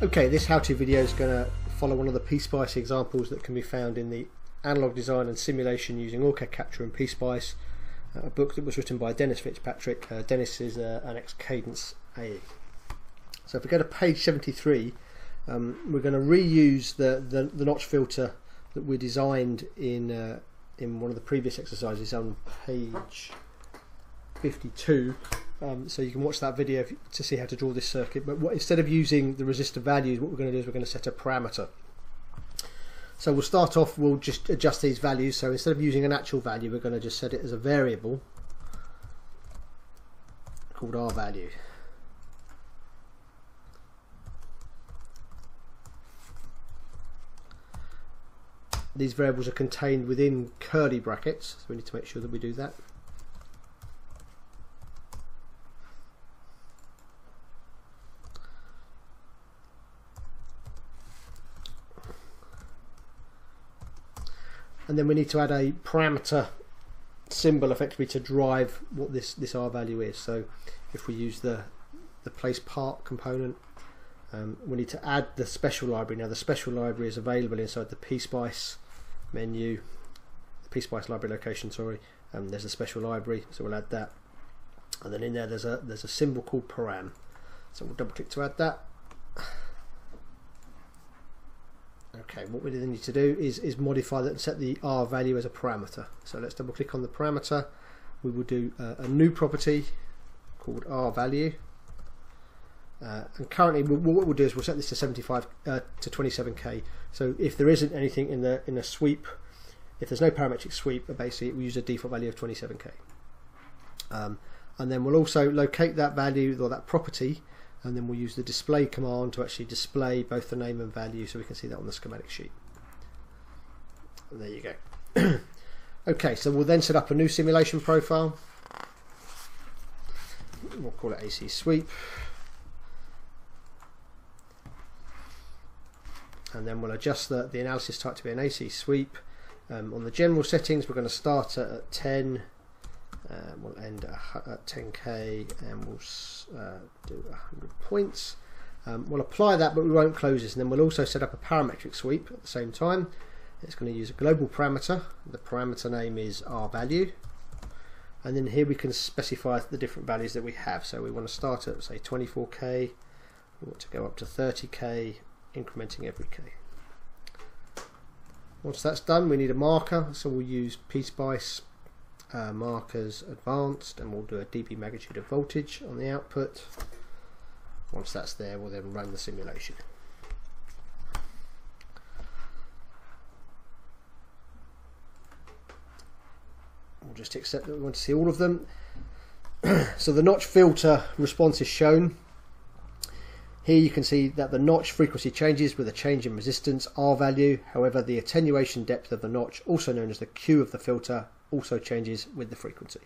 Okay, this how-to video is going to follow one of the PSpice examples that can be found in the Analog Design and Simulation using OrCAD Capture and PSpice, a book that was written by Dennis Fitzpatrick. Dennis is an ex-Cadence AE. So if we go to page 73, we're going to reuse the notch filter that we designed in one of the previous exercises on page 52. So you can watch that video to see how to draw this circuit, but instead of using the resistor values, what we're going to do is we're going to set a parameter. So we'll start off, we'll just adjust these values, so instead of using an actual value, we're going to just set it as a variable called R value. These variables are contained within curly brackets, so we need to make sure that we do that. And then we need to add a parameter symbol effectively to drive what this R value is. So if we use the place part component, we need to add the special library. Now the special library is available inside the PSpice menu, the PSpice library location, sorry, and there's a special library, so we'll add that. And then in there there's a symbol called param. So we'll double click to add that. Okay, what we then need to do is modify that and set the R value as a parameter. So let's double click on the parameter. We will do a new property called R value. And currently, what we'll do is we'll set this to 27k. So if there isn't anything in the sweep, if there's no parametric sweep, basically we use a default value of 27k. And then we'll also locate that value or that property. And then we'll use the display command to actually display both the name and value, so we can see that on the schematic sheet. And there you go. Okay, so we'll then set up a new simulation profile. We'll call it AC sweep. And then we'll adjust the analysis type to be an AC sweep. On the general settings, we're going to start at 10. We'll end at 10k and we'll do 100 points. We'll apply that, but we won't close this, and then we'll also set up a parametric sweep at the same time. It's going to use a global parameter. The parameter name is R value, and then here we can specify the different values that we have. So we want to start at say 24k, we want to go up to 30k, incrementing every k. Once that's done, we need a marker, so we'll use PSpice markers advanced, and we'll do a dB magnitude of voltage on the output. Once that's there, we'll then run the simulation. We'll just accept that we want to see all of them. So the notch filter response is shown. Here you can see that the notch frequency changes with a change in resistance R value. However, the attenuation depth of the notch, also known as the Q of the filter, also changes with the frequency.